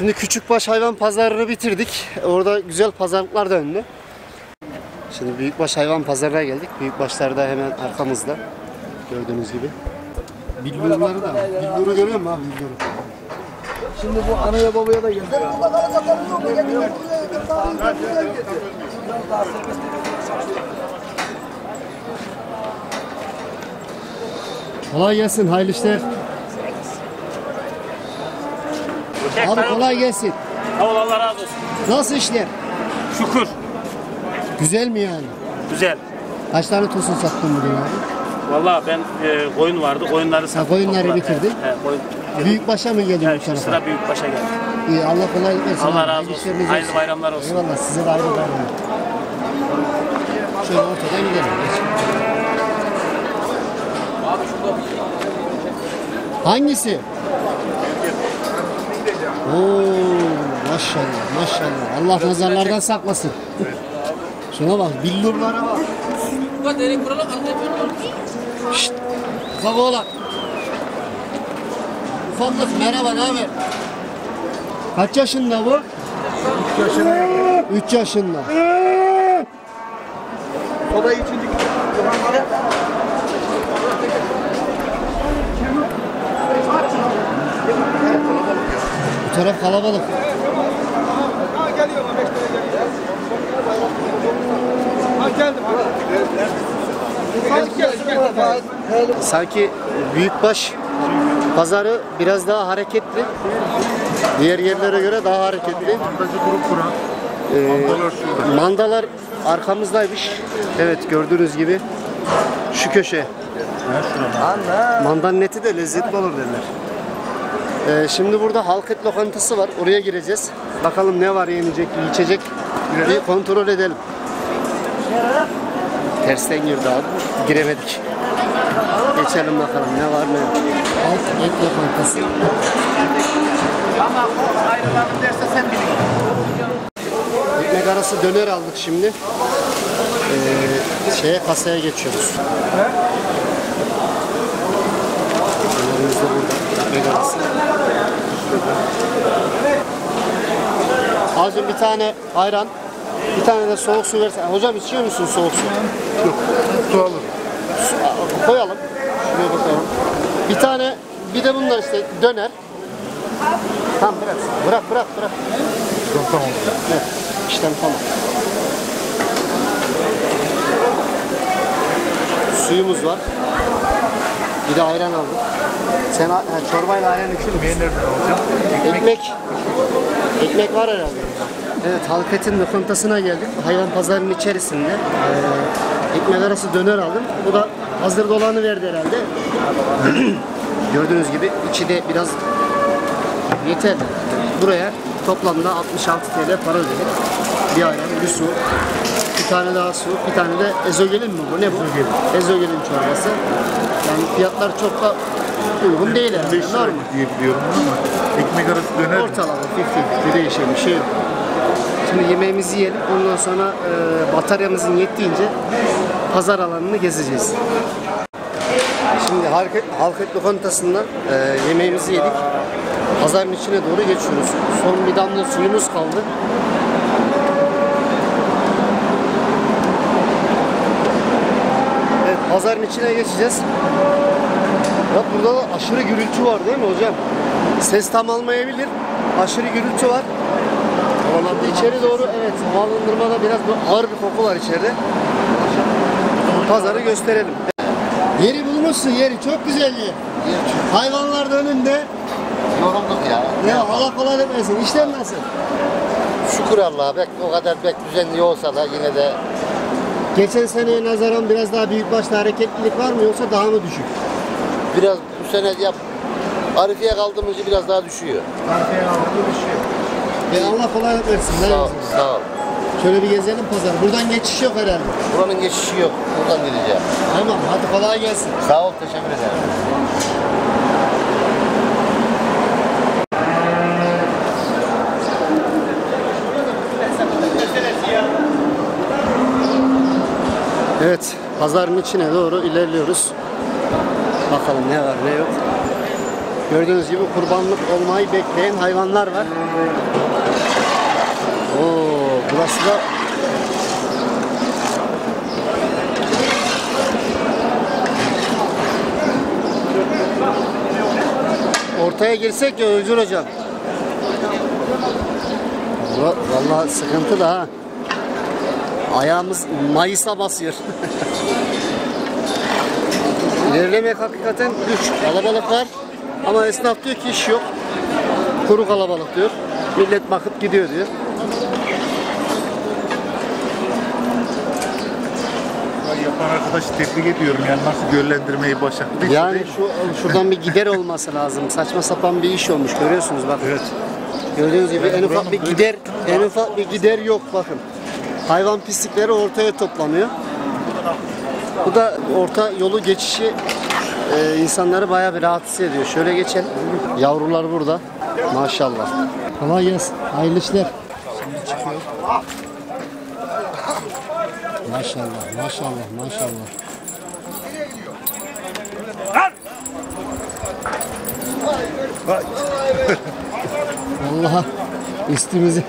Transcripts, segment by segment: Şimdi Küçükbaş hayvan pazarını bitirdik. Orada güzel pazarlıklar döndü. Şimdi Büyükbaş hayvan pazarına geldik. Büyükbaşlar da hemen arkamızda. Gördüğünüz gibi. Billurları da. Billuru görüyor musun abi? Billuru. Şimdi bu anaya babaya da geldi. Kolay gelsin, hayırlı işler. Abi kolay gelsin. Allah razı olsun. Nasıl işler? Şükür. Güzel mi yani? Güzel. Kaç tane tosun sattın bugün abi? Valla ben koyun vardı, koyunları sattım. Ha, koyunları bitirdin. Koyun. Büyükbaş'a mı geldin bu tarafa? Sıra Büyükbaş'a geldi. İyi, Allah kolay gelsin. Allah razı olsun. Hayırlı bayramlar olsun. Eyvallah, size de hayırlı bayramlar. Şöyle ortadan gidelim. Hangisi? Ooo, maşallah maşallah. Allah nazarlardan saklasın. Şuna bak, billurlara bak. Şşşt, ufak oğlan. Ufaklık, merhaba, ne haber? Kaç yaşında bu? 3 yaşında. 3 yaşında. O da 3. Bu taraf kalabalık. Ha geliyor ama 5 tane geliyor. Ha geldim. Sanki Büyükbaş pazarı biraz daha hareketli. Diğer yerlere göre daha hareketli. Mandalar arkamızdaymış. Evet, gördüğünüz gibi şu köşe. Mandanın eti de lezzetli olur derler. Şimdi burada halk et lokantası var. Oraya gireceğiz. Bakalım ne var yenecek, içecek. Bir kontrol edelim. Tersten girdi abi. Giremedik. Geçelim bakalım ne var ne yok. Halk et lokantası. Ama o ayrılalım derse sen bilin. Ekmek arası döner aldık şimdi. Kasaya geçiyoruz. Dönerimiz de burada. Hacım bir tane ayran, bir tane de soğuk su versen. Hocam içiyor musun soğuk su? Yok, su alırım. Koyalım, şuraya bakalım. Bir tane, bir de bunlar işte döner. Tamam, bırak. Yok, tamam. Evet, işlem tamam. Suyumuz var. Bir de ayran aldık. Sen çorbayla ayran içilir misin? Ekmek var herhalde. Evet, halk etin lokantasına geldik. Hayvan pazarının içerisinde. Ekmek arası döner aldım. Bu da hazır dolanı verdi herhalde. Gördüğünüz gibi içi de biraz yeterli. Buraya toplamda 66 TL para ödedik. Bir ayran, bir su, bir tane daha su, bir tane de ezogelin mi bu? Ne bu? Ezogelin çorbası. Yani fiyatlar çok da uygun değil herhalde. Normal diye biliyorum ama ekmek arası döner. Ortalama 50-50 değişen bir şey yok. Şimdi yemeğimizi yiyelim. Ondan sonra bataryamızın yettiğince pazar alanını gezeceğiz. Şimdi halk et lokantasından yemeğimizi yedik. Pazarın içine doğru geçiyoruz. Son bir damla suyumuz kaldı. Evet, pazarın içine geçeceğiz. Ya burada da aşırı gürültü var değil mi hocam? Ses tam almayabilir. Aşırı gürültü var. İçeri doğru, evet, havalandırmada biraz ağır bir koku var içeride. Pazarı gösterelim. Yeri bulmuşsun, yeri çok güzel yer. Hayvanlar da önünde. Yorulduk ya. Ya Allah kolay etmesin. İşler nasıl? Şükür Allah'a, o kadar düzenli olsa da yine de. Geçen seneye nazaran biraz daha Büyükbaş'ta hareketlilik var mı, yoksa daha mı düşük? Biraz bu sene Arifiye kaldığımız için biraz daha düşüyor. Arifiye kaldığımız düşüyor. Allah kolaylık versin. Sağ ol. Şöyle bir gezelim pazarı. Buradan geçiş yok herhalde. Buranın geçişi yok. Buradan gideceğim. Tamam, hadi kolay gelsin. Sağ ol, teşekkür ederim. Evet, pazarın içine doğru ilerliyoruz. Bakalım ne var ne yok. Gördüğünüz gibi kurbanlık olmayı bekleyen hayvanlar var. Oo, burası da ortaya girsek ya Özgür hocam. Vallahi sıkıntı da ha. Ayağımız Mayıs'a basıyor. İlerlemek hakikaten güç. Kalabalık var. Ama esnaf diyor ki iş yok. Kuru kalabalık diyor. Millet bakıp gidiyor diyor. Yapan arkadaşı tebrik ediyorum. Yani nasıl göllendirmeyi başardı. Yani şuradan bir gider olması lazım. Saçma sapan bir iş olmuş. Görüyorsunuz bakın. Evet. Gördüğünüz gibi en ufak bir gider, en ufak bir gider yok bakın. Hayvan pislikleri ortaya toplanıyor. Bu da orta yolu geçişi insanları bayağı bir rahatsız ediyor. Şöyle geçelim. Yavrular burada. Maşallah. Kolay gelsin. Hayırlı işler. Şimdi çıkıyor. Maşallah, maşallah, maşallah. Allah üstümüzü.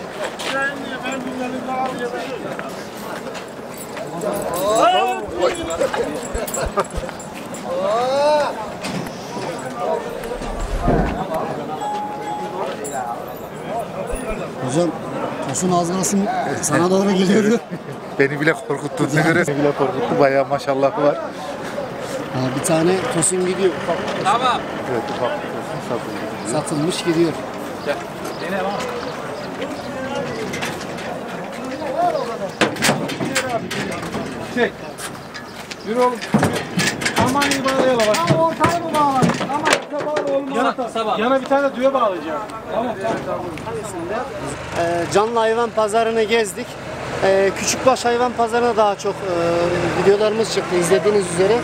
Hocam tosun azgınasın sana doğru geliyor. Beni bile korkuttu. Ne göre beni bile korkuttu. Bayağı maşallah var. Bir tane tosun gidiyor. Tamam. Evet, ufak tosun satılmış. Satılmış gidiyor. Gel. Gene var. Çek. Yürü oğlum. Aman iyi bağlayalım. Ama ortaya mı bağlayalım? Ama ortaya bağlı olmaz. Yana bir tane düğe bağlayacağım. Tamam. Canlı hayvan pazarını gezdik. Küçükbaş hayvan pazarına daha çok videolarımız çıktı izlediğiniz üzere.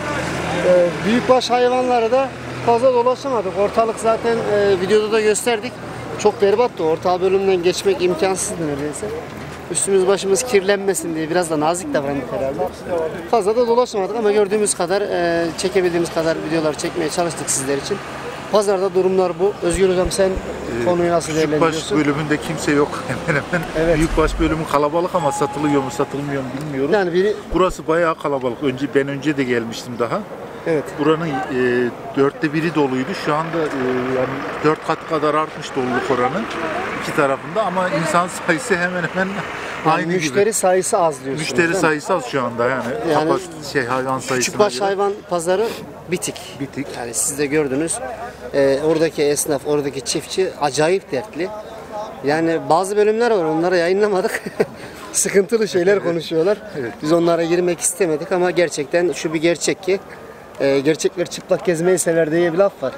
Büyükbaş hayvanları da fazla dolaşamadık. Ortalık zaten videoda da gösterdik. Çok berbattı. Orta bölümden geçmek imkansızdı neredeyse. Üstümüz başımız kirlenmesin diye biraz da nazik davrandık herhalde. Fazla da dolaşmadık ama gördüğümüz kadar, çekebildiğimiz kadar videolar çekmeye çalıştık sizler için. Pazarda durumlar bu. Özgür hocam sen konuyu nasıl değerlendiriyorsun? Küçükbaş bölümünde kimse yok hemen hemen. Evet. Büyükbaş bölümü kalabalık ama satılıyor mu satılmıyor mu bilmiyorum. Yani biri... Burası bayağı kalabalık. Ben önce de gelmiştim daha. Evet. Buranın 1/4'ü doluydu. Şu anda yani 4 kat kadar artmış doluluk oranı iki tarafında ama insan sayısı hemen hemen aynı gibi. Müşteri sayısı az diyorsunuz. Müşteri sayısı az şu anda yani hayvan sayısı. Küçükbaş hayvan pazarı bitik. Bitik. Yani siz de gördünüz. Oradaki esnaf, oradaki çiftçi acayip dertli. Yani bazı bölümler var, onları yayınlamadık. Sıkıntılı şeyler konuşuyorlar. Evet. Biz onlara girmek istemedik ama gerçekten şu bir gerçek ki gerçekleri çıplak gezmeyi sever diye bir laf var.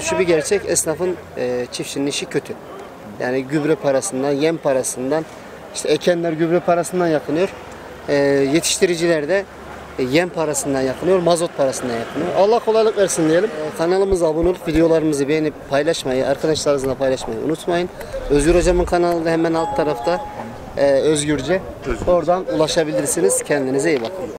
Şu bir gerçek, esnafın, çiftçinin işi kötü. Yani gübre parasından, yem parasından, işte ekenler gübre parasından yakınıyor. Yetiştiriciler de yem parasından yakınıyor, mazot parasından yakınıyor. Allah kolaylık versin diyelim. Kanalımıza abone olup videolarımızı beğenip paylaşmayı, arkadaşlarınızla paylaşmayı unutmayın. Özgür hocamın kanalı da hemen alt tarafta, Özgürce. Oradan ulaşabilirsiniz. Kendinize iyi bakın.